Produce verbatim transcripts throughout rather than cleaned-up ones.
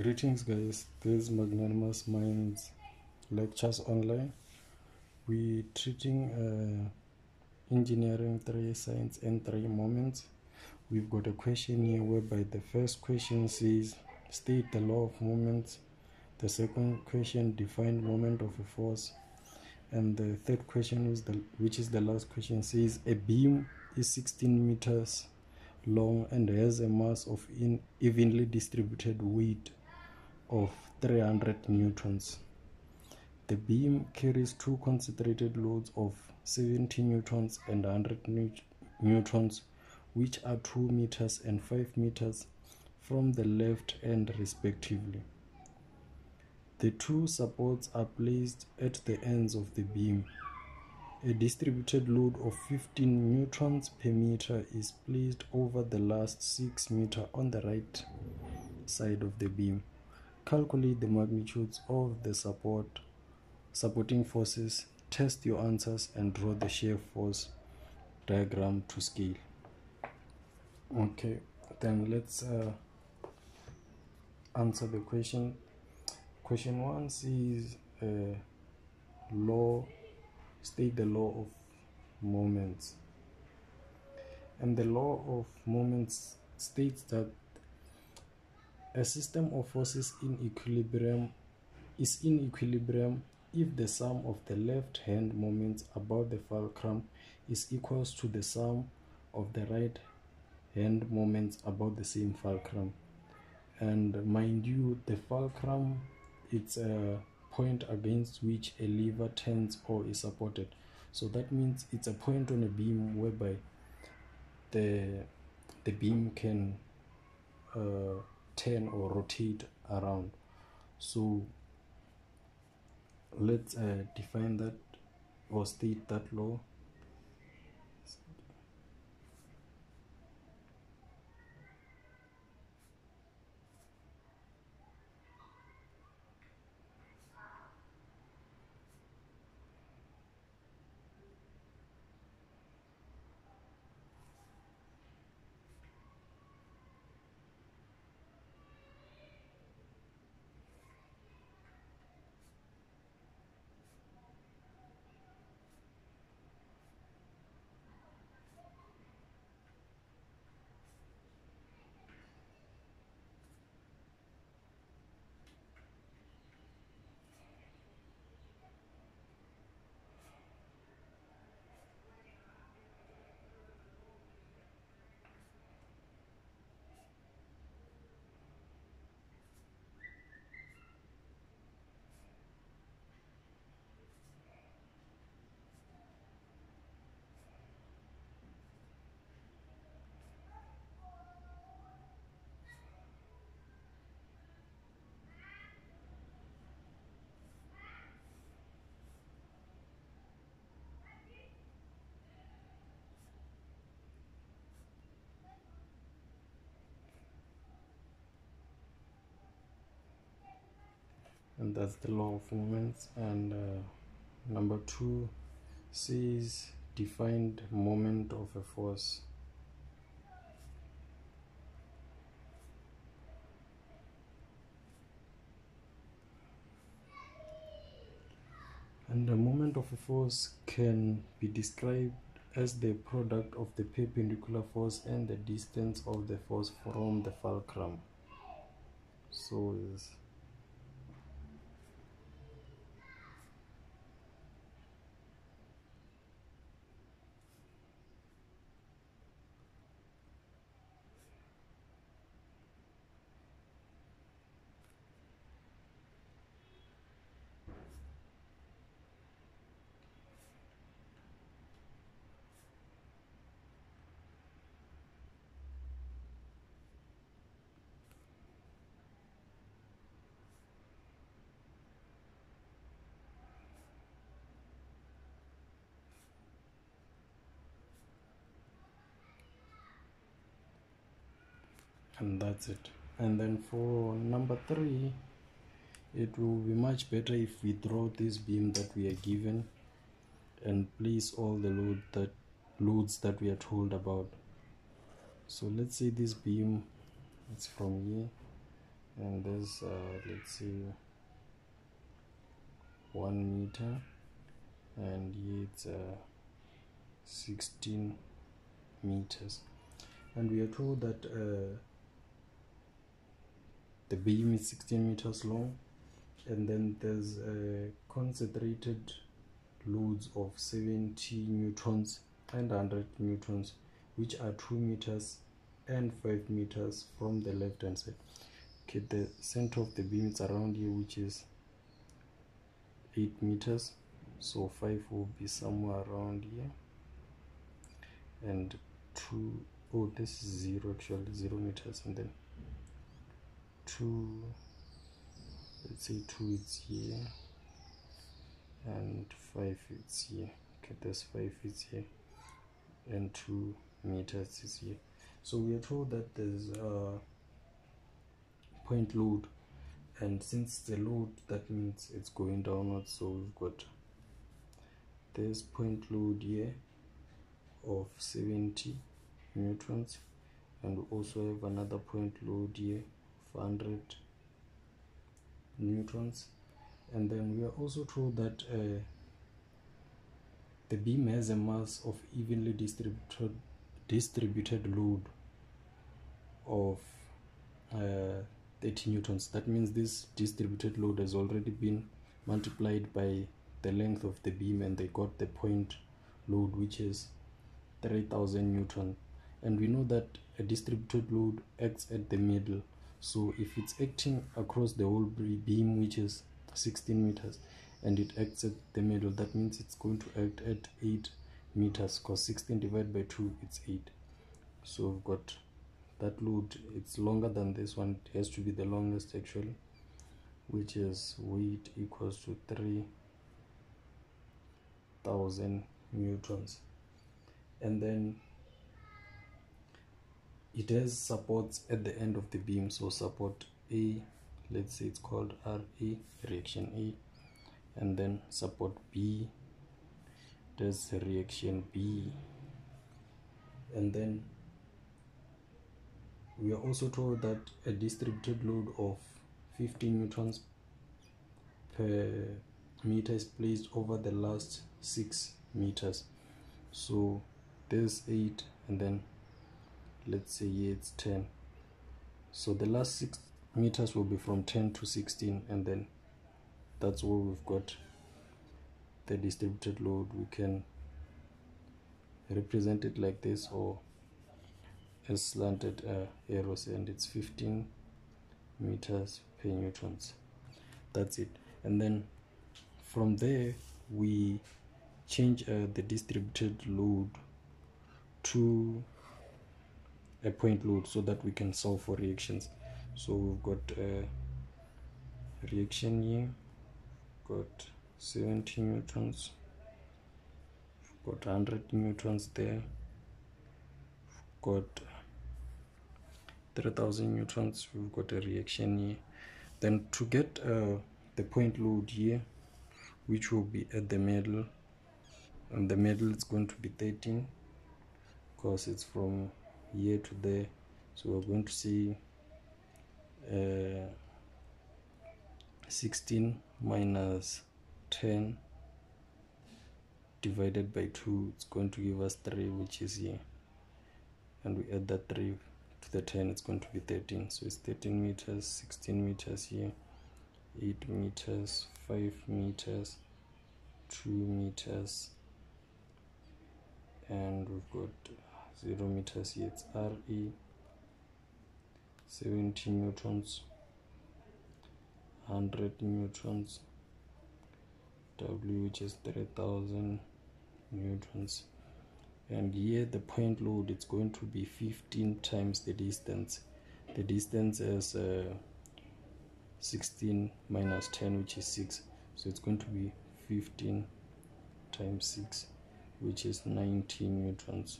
Greetings guys, this is Magnanimous Minds Lectures Online. We're treating uh, engineering three science and three moments. We've got a question here whereby the first question says, state the law of moments. The second question, define moment of a force. And the third question, is the, which is the last question, says a beam is sixteen meters long and has a mass of in evenly distributed weight of three hundred newtons. The beam carries two concentrated loads of seventy newtons and one hundred newtons, which are two meters and five meters from the left end respectively. The two supports are placed at the ends of the beam. A distributed load of fifteen newtons per meter is placed over the last six meters on the right side of the beam. Calculate the magnitudes of the support, supporting forces, test your answers, and draw the shear force diagram to scale. Okay, then let's uh, answer the question. Question one is uh, law, state the law of moments. And the law of moments states that a system of forces in equilibrium is in equilibrium if the sum of the left hand moments about the fulcrum is equals to the sum of the right hand moments about the same fulcrum. And mind you, the fulcrum, it's a point against which a lever turns or is supported. So that means it's a point on a beam whereby the the beam can uh, turn or rotate around. So let's uh, define that or state that law. And that's the law of moments. And uh, number two says defined moment of a force. And the moment of a force can be described as the product of the perpendicular force and the distance of the force from the fulcrum. So is And that's it. And then for number three, it will be much better if we draw this beam that we are given and place all the load that loads that we are told about. So let's say this beam, it's from here, and is uh, let's see one meter, and it's uh, sixteen meters, and we are told that uh, the beam is sixteen meters long, and then there's a concentrated loads of seventy newtons and one hundred newtons, which are two meters and five meters from the left hand side. Okay, the center of the beam is around here, which is eight meters, so five will be somewhere around here, and two, oh, this is zero, actually zero meters, and then two, let's say two is here and five is here. Okay, that's five is here and two meters is here. So we are told that there's a point load, and since the load, that means it's going downwards, so we've got this point load here of seventy newtons, and we also have another point load here of one hundred newtons. And then we are also told that uh, the beam has a mass of evenly distributed distributed load of uh, thirty newtons. That means this distributed load has already been multiplied by the length of the beam, and they got the point load, which is three thousand newton. And we know that a distributed load acts at the middle, so if it's acting across the whole beam, which is sixteen meters, and it acts at the middle, that means it's going to act at eight meters, because sixteen divided by two it's eight. So we've got that load, it's longer than this one, it has to be the longest actually, which is weight equals to three thousand newtons. And then it has supports at the end of the beam, so support A, let's say it's called R A, reaction A, and then support B, there's reaction B. And then we are also told that a distributed load of fifteen newtons per meter is placed over the last six meters, so there's eight, and then let's say it's ten, so the last six meters will be from ten to sixteen, and then that's where we've got the distributed load. We can represent it like this, or as slanted uh, arrows, and it's fifteen meters per newtons. That's it. And then from there we change uh, the distributed load to a point load, so that we can solve for reactions. So we've got a reaction here, we've got seventy newtons, we've got one hundred newtons there, we've got three thousand newtons, we've got a reaction here. Then to get uh, the point load here, which will be at the middle, and the middle is going to be thirteen, because it's from here to there, so we're going to see uh, sixteen minus ten divided by two, it's going to give us three, which is here, and we add that three to the ten, it's going to be thirteen. So it's thirteen meters, sixteen meters here, eight meters, five meters, two meters, and we've got zero meters here, it's R E, seventy newtons, one hundred newtons, W, which is three thousand newtons, and here the point load, it's going to be fifteen times the distance. The distance is uh, sixteen minus ten, which is six, so it's going to be fifteen times six, which is nineteen newtons.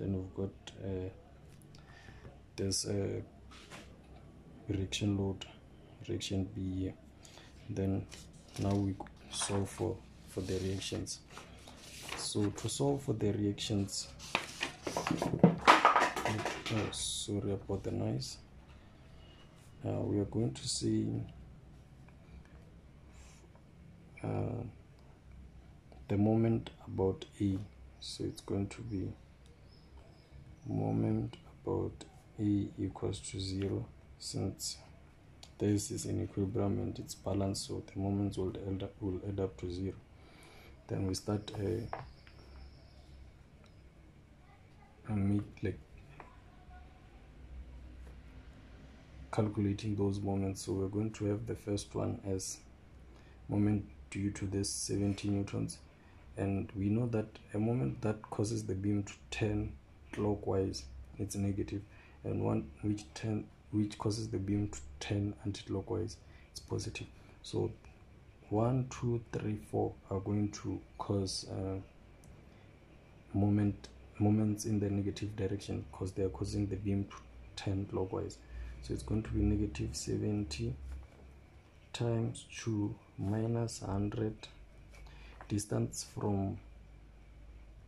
Then we've got uh, there's a reaction load, reaction B here. Then now we solve for for the reactions. So to solve for the reactions, oh, sorry about the noise. uh, we are going to see uh, the moment about E. So it's going to be moment about E equals to zero, since this is in equilibrium and it's balanced, so the moments will add up, will add up to zero. Then we start a, a mid, like calculating those moments. So we're going to have the first one as moment due to this seventy newtons, and we know that a moment that causes the beam to turn clockwise, it's negative, and one which turn which causes the beam to turn anti-clockwise, it's positive. So one, two, three, four are going to cause uh, moment moments in the negative direction, because they are causing the beam to turn clockwise. So it's going to be negative seventy times two minus one hundred. Distance from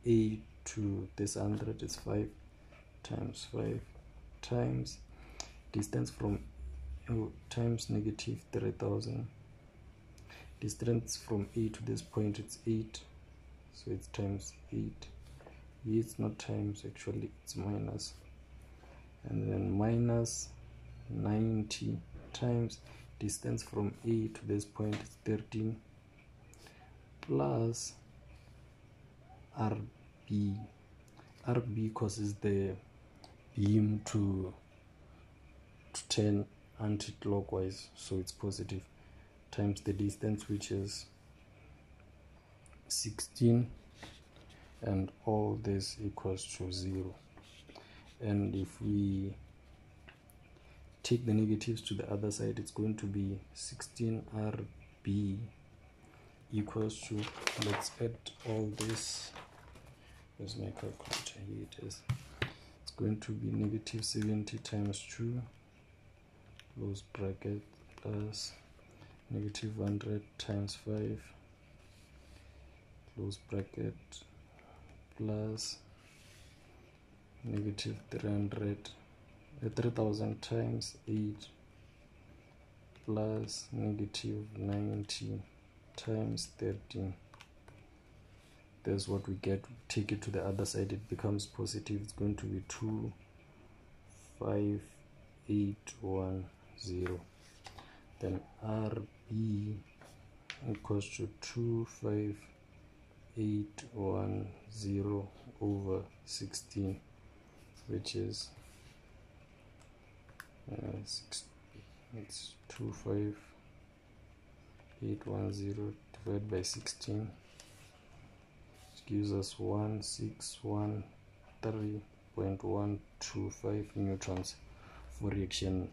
A to this one hundred is five times five times distance from oh, times negative three thousand. Distance from A to this point, it's eight, so it's times eight. It's not times, actually it's minus, and then minus ninety times distance from A to this point is thirteen, plus R B. R B causes the beam to, to turn anti-clockwise, so it's positive, times the distance, which is sixteen, and all this equals to zero. And if we take the negatives to the other side, it's going to be sixteen R B equals to, let's add all this, where's my calculator, here it is, it's going to be negative seventy times two, close bracket, plus negative one hundred times five, close bracket, plus negative three hundred, three thousand times eight, plus negative ninety times thirteen. That's what we get. Take it to the other side, it becomes positive. It's going to be two five eight one zero. Then R B equals to two five eight one zero over sixteen, which is Uh, six, it's two five eight one zero divided by sixteen, which gives us one six one three point one two five newtons for reaction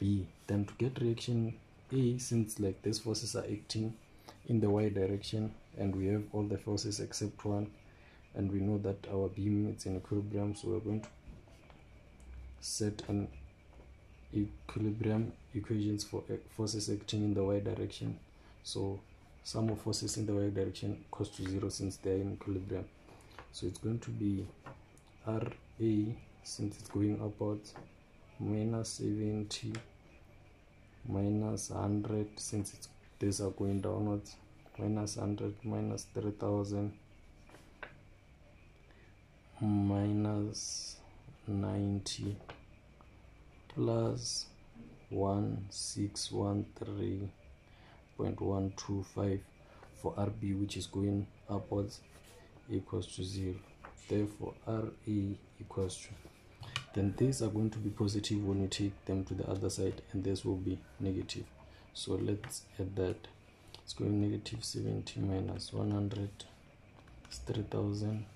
B. Then to get reaction A, since like these forces are acting in the y direction and we have all the forces except one, and we know that our beam is in equilibrium, so we're going to set an equilibrium equations for forces acting in the y direction. So sum of forces in the y direction equals to zero, since they are in equilibrium. So it's going to be R A, since it's going upwards, minus seventy, minus one hundred, since it's, these are going downwards, minus one hundred, minus three thousand, minus ninety, plus one six one three point one two five for R B, which is going upwards, equals to zero. Therefore R A equals to, then these are going to be positive when you take them to the other side, and this will be negative. So let's add that. It's going negative seventy minus one hundred is three thousand,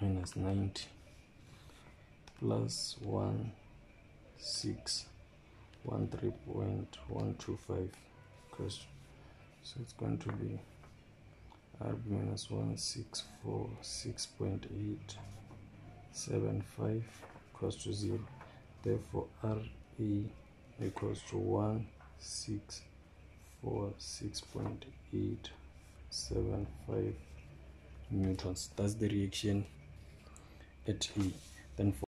minus ninety, plus one six one three point one two five. So it's going to be R minus one six four six point eight seven five equals to zero. Therefore R E equals to one six four six point eight seven five newtons. That's the reaction at E. Then for